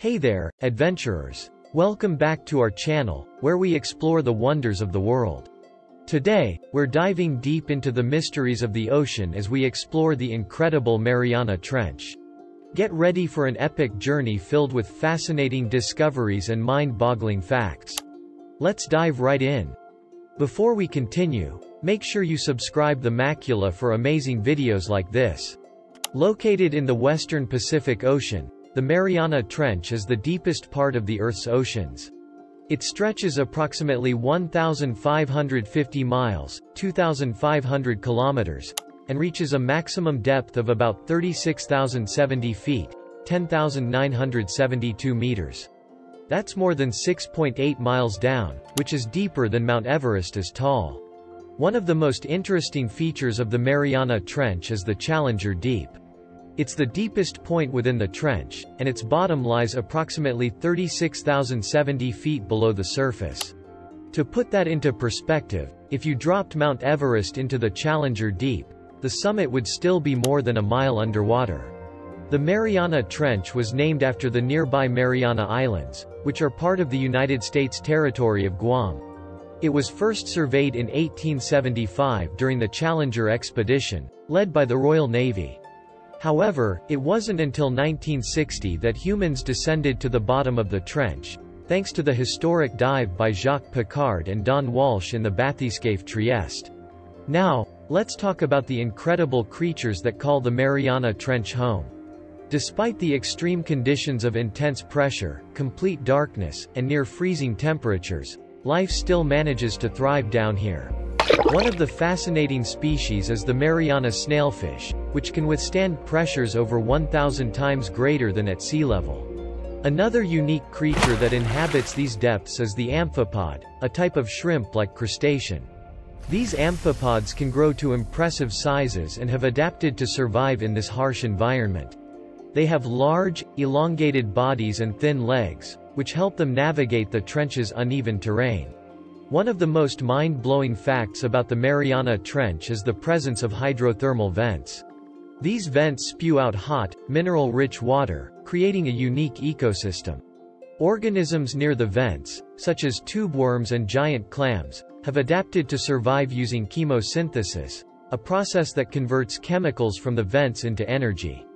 Hey there, adventurers! Welcome back to our channel, where we explore the wonders of the world. Today, we're diving deep into the mysteries of the ocean as we explore the incredible Mariana Trench. Get ready for an epic journey filled with fascinating discoveries and mind-boggling facts. Let's dive right in. Before we continue, make sure you subscribe to The Macula for amazing videos like this. Located in the western Pacific Ocean, the Mariana Trench is the deepest part of the Earth's oceans. It stretches approximately 1,550 miles, 2,500 kilometers, and reaches a maximum depth of about 36,070 feet, 10,972 meters. That's more than 6.8 miles down, which is deeper than Mount Everest is tall. One of the most interesting features of the Mariana Trench is the Challenger Deep. It's the deepest point within the trench, and its bottom lies approximately 36,070 feet below the surface. To put that into perspective, if you dropped Mount Everest into the Challenger Deep, the summit would still be more than a mile underwater. The Mariana Trench was named after the nearby Mariana Islands, which are part of the United States territory of Guam. It was first surveyed in 1875 during the Challenger Expedition, led by the Royal Navy. However, it wasn't until 1960 that humans descended to the bottom of the trench, thanks to the historic dive by Jacques Piccard and Don Walsh in the bathyscaphe Trieste. Now, let's talk about the incredible creatures that call the Mariana Trench home. Despite the extreme conditions of intense pressure, complete darkness, and near freezing temperatures, life still manages to thrive down here. One of the fascinating species is the Mariana snailfish, which can withstand pressures over 1,000 times greater than at sea level. Another unique creature that inhabits these depths is the amphipod, a type of shrimp-like crustacean. These amphipods can grow to impressive sizes and have adapted to survive in this harsh environment. They have large, elongated bodies and thin legs, which help them navigate the trench's uneven terrain. One of the most mind-blowing facts about the Mariana Trench is the presence of hydrothermal vents. These vents spew out hot, mineral-rich water, creating a unique ecosystem. Organisms near the vents, such as tube worms and giant clams, have adapted to survive using chemosynthesis, a process that converts chemicals from the vents into energy.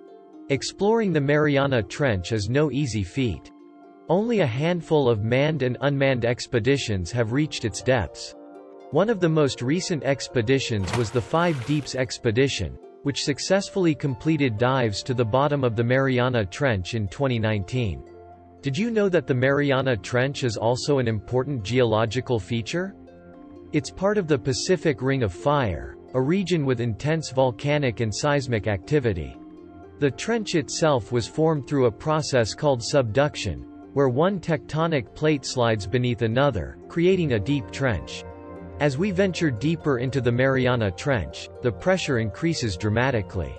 Exploring the Mariana Trench is no easy feat. Only a handful of manned and unmanned expeditions have reached its depths. One of the most recent expeditions was the Five Deeps Expedition, which successfully completed dives to the bottom of the Mariana Trench in 2019. Did you know that the Mariana Trench is also an important geological feature? It's part of the Pacific Ring of Fire, a region with intense volcanic and seismic activity. The trench itself was formed through a process called subduction, where one tectonic plate slides beneath another, creating a deep trench. As we venture deeper into the Mariana Trench, the pressure increases dramatically.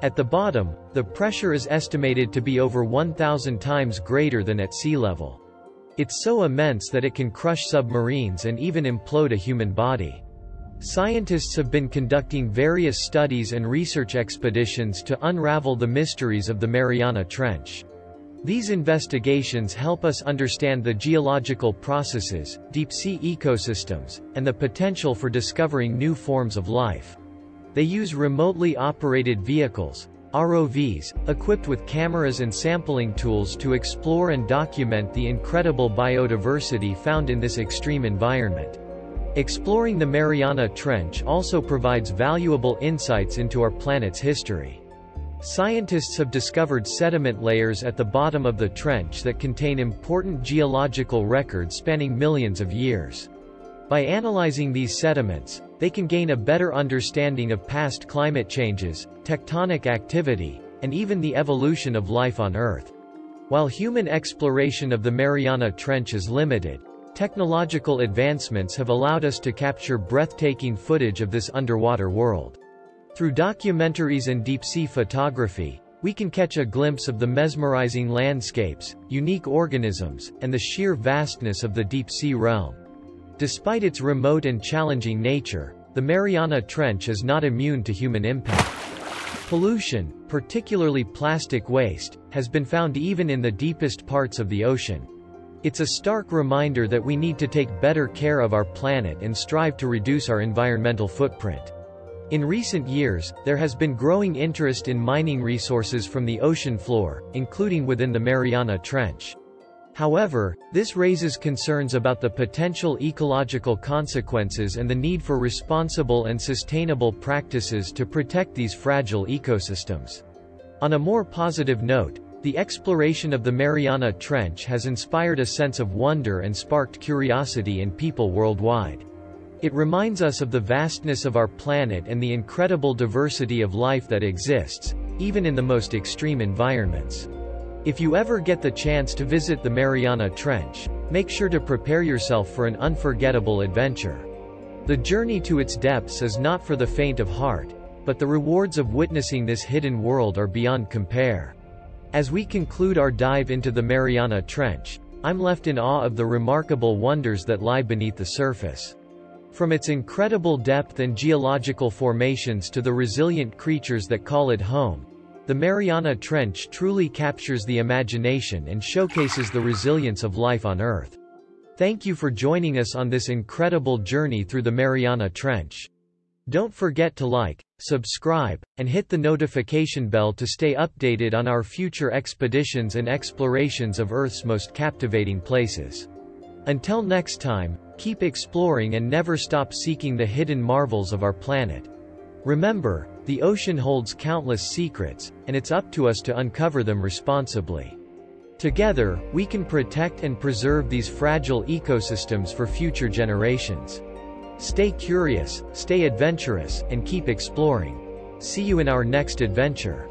At the bottom, the pressure is estimated to be over 1,000 times greater than at sea level. It's so immense that it can crush submarines and even implode a human body. Scientists have been conducting various studies and research expeditions to unravel the mysteries of the Mariana Trench. These investigations help us understand the geological processes, deep-sea ecosystems, and the potential for discovering new forms of life. They use remotely operated vehicles, ROVs, equipped with cameras and sampling tools to explore and document the incredible biodiversity found in this extreme environment. Exploring the Mariana Trench also provides valuable insights into our planet's history. Scientists have discovered sediment layers at the bottom of the trench that contain important geological records spanning millions of years. By analyzing these sediments, they can gain a better understanding of past climate changes, tectonic activity, and even the evolution of life on Earth. While human exploration of the Mariana Trench is limited, technological advancements have allowed us to capture breathtaking footage of this underwater world. Through documentaries and deep-sea photography, we can catch a glimpse of the mesmerizing landscapes, unique organisms, and the sheer vastness of the deep-sea realm. Despite its remote and challenging nature, the Mariana Trench is not immune to human impact. Pollution, particularly plastic waste, has been found even in the deepest parts of the ocean. It's a stark reminder that we need to take better care of our planet and strive to reduce our environmental footprint. In recent years, there has been growing interest in mining resources from the ocean floor, including within the Mariana Trench. However, this raises concerns about the potential ecological consequences and the need for responsible and sustainable practices to protect these fragile ecosystems. On a more positive note, the exploration of the Mariana Trench has inspired a sense of wonder and sparked curiosity in people worldwide. It reminds us of the vastness of our planet and the incredible diversity of life that exists, even in the most extreme environments. If you ever get the chance to visit the Mariana Trench, make sure to prepare yourself for an unforgettable adventure. The journey to its depths is not for the faint of heart, but the rewards of witnessing this hidden world are beyond compare. As we conclude our dive into the Mariana Trench, I'm left in awe of the remarkable wonders that lie beneath the surface. From its incredible depth and geological formations to the resilient creatures that call it home, the Mariana Trench truly captures the imagination and showcases the resilience of life on Earth. Thank you for joining us on this incredible journey through the Mariana Trench. Don't forget to like, subscribe, and hit the notification bell to stay updated on our future expeditions and explorations of Earth's most captivating places. Until next time, keep exploring and never stop seeking the hidden marvels of our planet. Remember, the ocean holds countless secrets, and it's up to us to uncover them responsibly. Together, we can protect and preserve these fragile ecosystems for future generations. Stay curious, stay adventurous, and keep exploring. See you in our next adventure.